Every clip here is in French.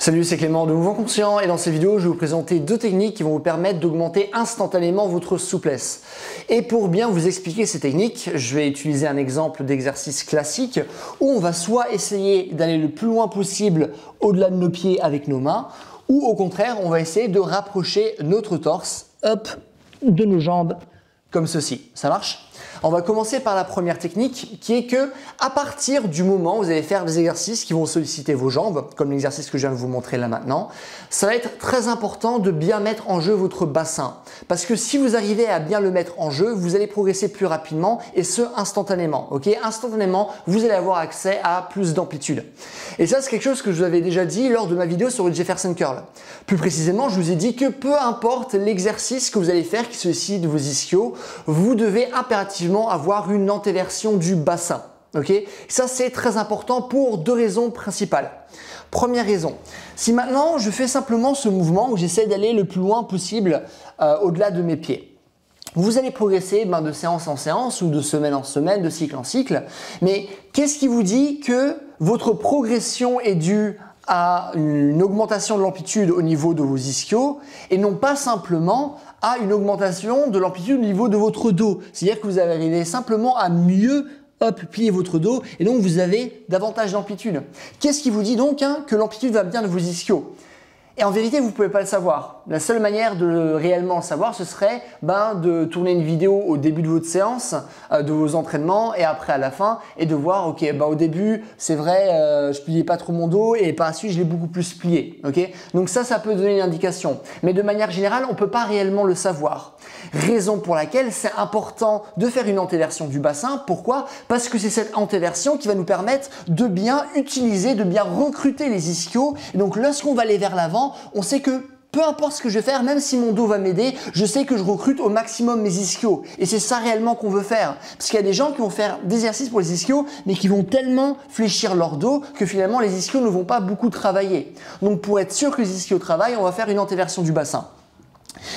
Salut, c'est Clément de Mouvement Conscient et dans ces vidéos, je vais vous présenter deux techniques qui vont vous permettre d'augmenter instantanément votre souplesse. Et pour bien vous expliquer ces techniques, je vais utiliser un exemple d'exercice classique où on va soit essayer d'aller le plus loin possible au-delà de nos pieds avec nos mains, ou au contraire, on va essayer de rapprocher notre torse, hop, de nos jambes, comme ceci. Ça marche ? On va commencer par la première technique qui est que à partir du moment où vous allez faire des exercices qui vont solliciter vos jambes, comme l'exercice que je viens de vous montrer là maintenant, ça va être très important de bien mettre en jeu votre bassin. Parce que si vous arrivez à bien le mettre en jeu, vous allez progresser plus rapidement et ce instantanément. Ok ? Instantanément, vous allez avoir accès à plus d'amplitude. Et ça, c'est quelque chose que je vous avais déjà dit lors de ma vidéo sur le Jefferson Curl. Plus précisément, je vous ai dit que peu importe l'exercice que vous allez faire qui sollicite vos ischios, vous devez impérativement avoir une antéversion du bassin. Ok, ça c'est très important pour deux raisons principales. Première raison, si maintenant je fais simplement ce mouvement où j'essaie d'aller le plus loin possible au-delà de mes pieds, vous allez progresser de séance en séance ou de semaine en semaine, de cycle en cycle, mais qu'est-ce qui vous dit que votre progression est due à une augmentation de l'amplitude au niveau de vos ischios et non pas simplement à une augmentation de l'amplitude au niveau de votre dos. C'est-à-dire que vous allez arriver simplement à mieux plier votre dos et donc vous avez davantage d'amplitude. Qu'est-ce qui vous dit donc que l'amplitude va bien de vos ischios ? Et en vérité, vous ne pouvez pas le savoir. La seule manière de réellement le savoir, ce serait de tourner une vidéo au début de votre séance, de vos entraînements et après à la fin, et de voir, ok, au début, c'est vrai, je pliais pas trop mon dos et par la suite, je l'ai beaucoup plus plié. Okay ? Donc ça peut donner une indication. Mais de manière générale, on ne peut pas réellement le savoir. Raison pour laquelle c'est important de faire une antéversion du bassin. Pourquoi ? Parce que c'est cette antéversion qui va nous permettre de bien utiliser, de bien recruter les ischios. Et donc lorsqu'on va aller vers l'avant, on sait que peu importe ce que je vais faire, même si mon dos va m'aider, je sais que je recrute au maximum mes ischios. Et c'est ça réellement qu'on veut faire. Parce qu'il y a des gens qui vont faire des exercices pour les ischios, mais qui vont tellement fléchir leur dos que finalement les ischios ne vont pas beaucoup travailler. Donc pour être sûr que les ischios travaillent, on va faire une antéversion du bassin.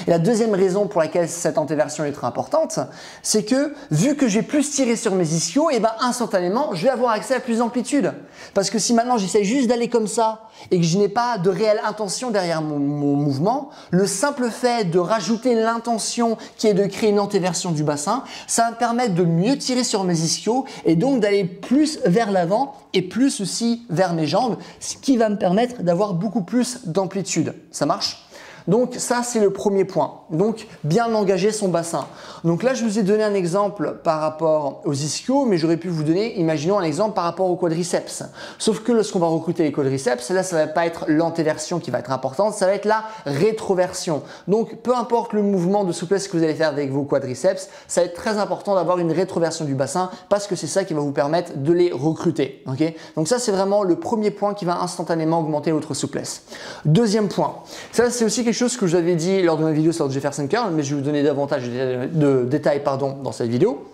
Et la deuxième raison pour laquelle cette antéversion est très importante, c'est que vu que j'ai plus tiré sur mes ischios, et instantanément, je vais avoir accès à plus d'amplitude. Parce que si maintenant j'essaie juste d'aller comme ça et que je n'ai pas de réelle intention derrière mon mouvement, le simple fait de rajouter l'intention qui est de créer une antéversion du bassin, ça va me permettre de mieux tirer sur mes ischios et donc d'aller plus vers l'avant et plus aussi vers mes jambes, ce qui va me permettre d'avoir beaucoup plus d'amplitude. Ça marche ? Donc ça, c'est le premier point. Donc bien engager son bassin. Donc là, je vous ai donné un exemple par rapport aux ischios, mais j'aurais pu vous donner, imaginons, un exemple par rapport aux quadriceps. Sauf que lorsqu'on va recruter les quadriceps, là, ça ne va pas être l'antéversion qui va être importante, ça va être la rétroversion. Donc peu importe le mouvement de souplesse que vous allez faire avec vos quadriceps, ça va être très important d'avoir une rétroversion du bassin parce que c'est ça qui va vous permettre de les recruter. Okay ? Donc ça, c'est vraiment le premier point qui va instantanément augmenter votre souplesse. Deuxième point, ça, c'est aussi quelque chose que je vous avais dit lors de ma vidéo sur le Jefferson Curl, mais je vais vous donner davantage de détails dans cette vidéo.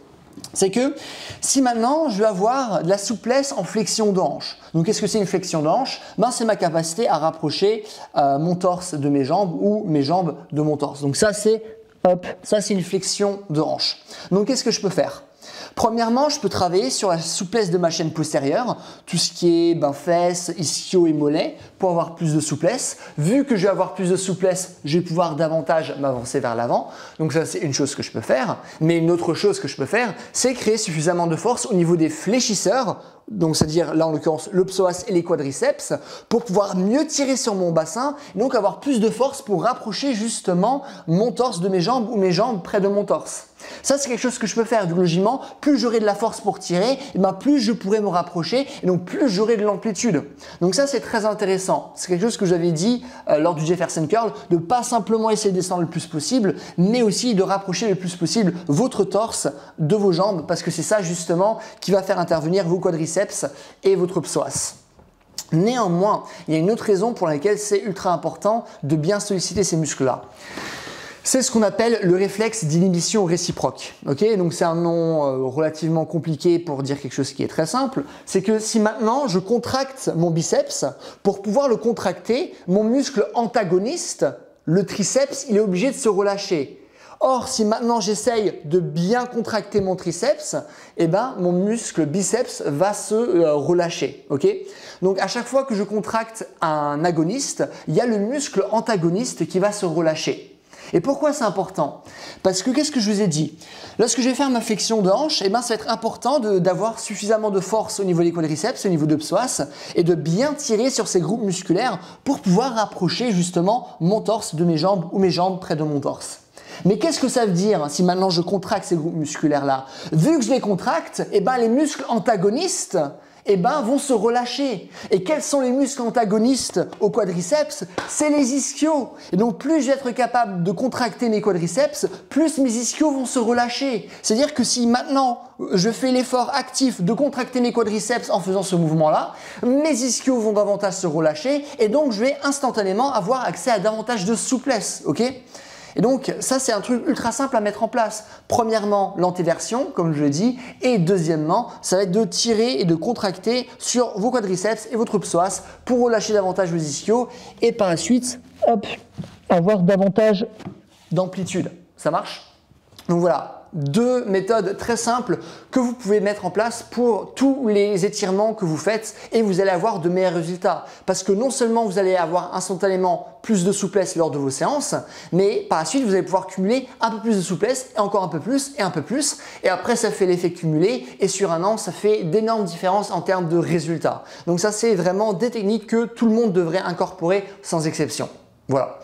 C'est que si maintenant je vais avoir de la souplesse en flexion de hanche, donc qu'est-ce que c'est une flexion de hanche ? C'est ma capacité à rapprocher mon torse de mes jambes ou mes jambes de mon torse. Donc ça c'est une flexion de hanche. Donc qu'est-ce que je peux faire ? Premièrement, je peux travailler sur la souplesse de ma chaîne postérieure, tout ce qui est fesses, ischios et mollets, pour avoir plus de souplesse. Vu que je vais avoir plus de souplesse, je vais pouvoir davantage m'avancer vers l'avant. Donc ça, c'est une chose que je peux faire. Mais une autre chose que je peux faire, c'est créer suffisamment de force au niveau des fléchisseurs, donc c'est-à-dire là en l'occurrence le psoas et les quadriceps, pour pouvoir mieux tirer sur mon bassin, donc avoir plus de force pour rapprocher justement mon torse de mes jambes ou mes jambes près de mon torse. Ça, c'est quelque chose que je peux faire, donc logiquement, plus j'aurai de la force pour tirer, plus je pourrai me rapprocher, et donc plus j'aurai de l'amplitude. Donc ça, c'est très intéressant. C'est quelque chose que j'avais dit lors du Jefferson Curl, de pas simplement essayer de descendre le plus possible, mais aussi de rapprocher le plus possible votre torse de vos jambes, parce que c'est ça justement qui va faire intervenir vos quadriceps et votre psoas. Néanmoins, il y a une autre raison pour laquelle c'est ultra important de bien solliciter ces muscles-là. C'est ce qu'on appelle le réflexe d'inhibition réciproque. Okay ? Donc c'est un nom relativement compliqué pour dire quelque chose qui est très simple. C'est que si maintenant je contracte mon biceps, pour pouvoir le contracter, mon muscle antagoniste, le triceps, il est obligé de se relâcher. Or, si maintenant j'essaye de bien contracter mon triceps, eh ben, mon muscle biceps va se relâcher. Okay ? Donc, à chaque fois que je contracte un agoniste, il y a le muscle antagoniste qui va se relâcher. Et pourquoi c'est important? Parce que qu'est-ce que je vous ai dit? Lorsque je vais faire ma flexion de hanche, eh ben, ça va être important d'avoir suffisamment de force au niveau des quadriceps, au niveau de psoas, et de bien tirer sur ces groupes musculaires pour pouvoir rapprocher justement mon torse de mes jambes ou mes jambes près de mon torse. Mais qu'est-ce que ça veut dire si maintenant je contracte ces groupes musculaires-là? Vu que je les contracte, eh ben, les muscles antagonistes vont se relâcher. Et quels sont les muscles antagonistes aux quadriceps? C'est les ischios. Et donc plus je vais être capable de contracter mes quadriceps, plus mes ischios vont se relâcher. C'est-à-dire que si maintenant je fais l'effort actif de contracter mes quadriceps en faisant ce mouvement-là, mes ischios vont davantage se relâcher et donc je vais instantanément avoir accès à davantage de souplesse. Ok ? Et donc, ça, c'est un truc ultra simple à mettre en place. Premièrement, l'antéversion, comme je le dis. Et deuxièmement, ça va être de tirer et de contracter sur vos quadriceps et votre psoas pour relâcher davantage vos ischios. Et par la suite, hop, avoir davantage d'amplitude. Ça marche? Donc voilà. Deux méthodes très simples que vous pouvez mettre en place pour tous les étirements que vous faites et vous allez avoir de meilleurs résultats. Parce que non seulement vous allez avoir instantanément plus de souplesse lors de vos séances, mais par la suite vous allez pouvoir cumuler un peu plus de souplesse et encore un peu plus et après ça fait l'effet cumulé et sur un an ça fait d'énormes différences en termes de résultats. Donc ça c'est vraiment des techniques que tout le monde devrait incorporer sans exception. Voilà.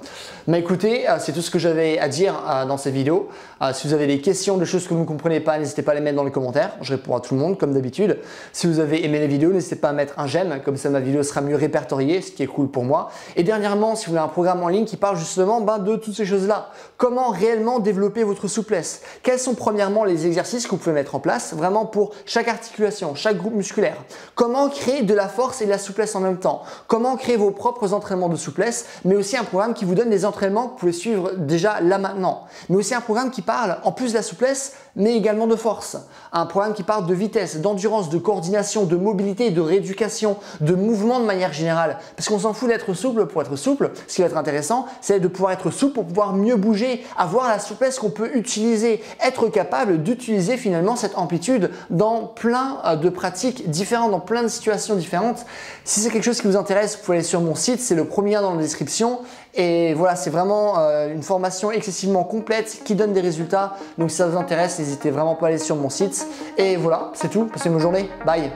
Mais écoutez, c'est tout ce que j'avais à dire dans cette vidéo. Si vous avez des questions, des choses que vous ne comprenez pas, n'hésitez pas à les mettre dans les commentaires. Je réponds à tout le monde comme d'habitude. Si vous avez aimé la vidéo, n'hésitez pas à mettre un j'aime, comme ça ma vidéo sera mieux répertoriée, ce qui est cool pour moi. Et dernièrement, si vous voulez un programme en ligne qui parle justement de toutes ces choses-là. Comment réellement développer votre souplesse? Quels sont premièrement les exercices que vous pouvez mettre en place vraiment pour chaque articulation, chaque groupe musculaire? Comment créer de la force et de la souplesse en même temps? Comment créer vos propres entraînements de souplesse? Mais aussi un programme qui vous donne des entraînements que vous pouvez suivre déjà là maintenant, mais aussi un programme qui parle en plus de la souplesse mais également de force, un programme qui parle de vitesse, d'endurance, de coordination, de mobilité, de rééducation, de mouvement de manière générale, parce qu'on s'en fout d'être souple pour être souple. Ce qui va être intéressant, c'est de pouvoir être souple pour pouvoir mieux bouger, avoir la souplesse qu'on peut utiliser, être capable d'utiliser finalement cette amplitude dans plein de pratiques différentes, dans plein de situations différentes. Si c'est quelque chose qui vous intéresse, vous pouvez aller sur mon site, c'est le premier lien dans la description. Et voilà, c'est vraiment une formation excessivement complète qui donne des résultats. Donc si ça vous intéresse, n'hésitez vraiment pas à aller sur mon site. Et voilà, c'est tout. Passez une bonne journée. Bye!